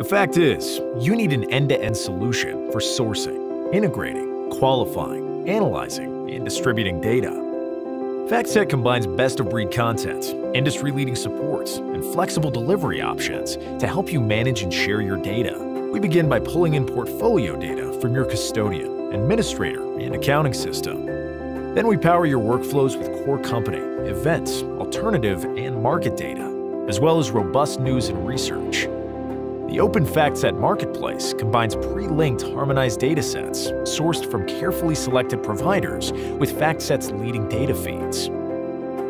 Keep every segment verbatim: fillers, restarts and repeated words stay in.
The fact is, you need an end-to-end solution for sourcing, integrating, qualifying, analyzing, and distributing data. FactSet combines best-of-breed content, industry-leading supports, and flexible delivery options to help you manage and share your data. We begin by pulling in portfolio data from your custodian, administrator, and accounting system. Then we power your workflows with core company, events, alternative, and market data, as well as robust news and research. The Open FactSet Marketplace combines pre-linked harmonized datasets sourced from carefully selected providers with FactSet's leading data feeds.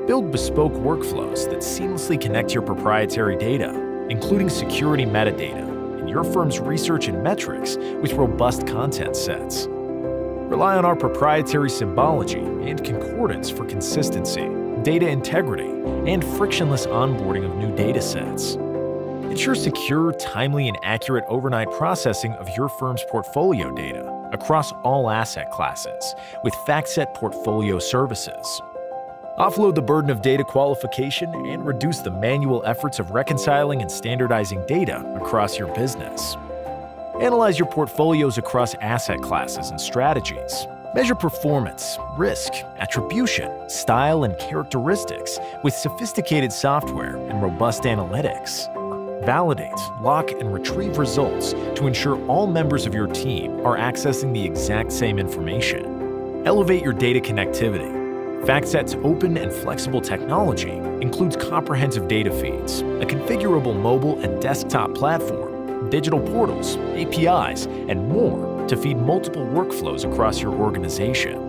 Build bespoke workflows that seamlessly connect your proprietary data, including security metadata and your firm's research and metrics with robust content sets. Rely on our proprietary symbology and concordance for consistency, data integrity, and frictionless onboarding of new datasets. Ensure secure, timely, and accurate overnight processing of your firm's portfolio data across all asset classes with FactSet Portfolio Services. Offload the burden of data qualification and reduce the manual efforts of reconciling and standardizing data across your business. Analyze your portfolios across asset classes and strategies. Measure performance, risk, attribution, style, and characteristics with sophisticated software and robust analytics. Validate, lock, and retrieve results to ensure all members of your team are accessing the exact same information. Elevate your data connectivity. FactSet's open and flexible technology includes comprehensive data feeds, a configurable mobile and desktop platform, digital portals, A P Is, and more to feed multiple workflows across your organization.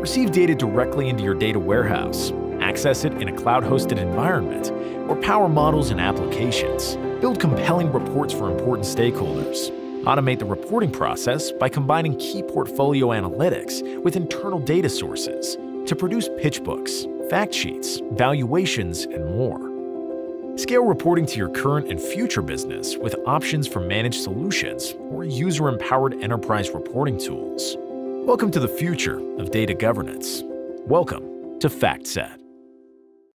Receive data directly into your data warehouse, access it in a cloud-hosted environment, or power models and applications. Build compelling reports for important stakeholders. Automate the reporting process by combining key portfolio analytics with internal data sources to produce pitch books, fact sheets, valuations, and more. Scale reporting to your current and future business with options for managed solutions or user-empowered enterprise reporting tools. Welcome to the future of data governance. Welcome to FactSet.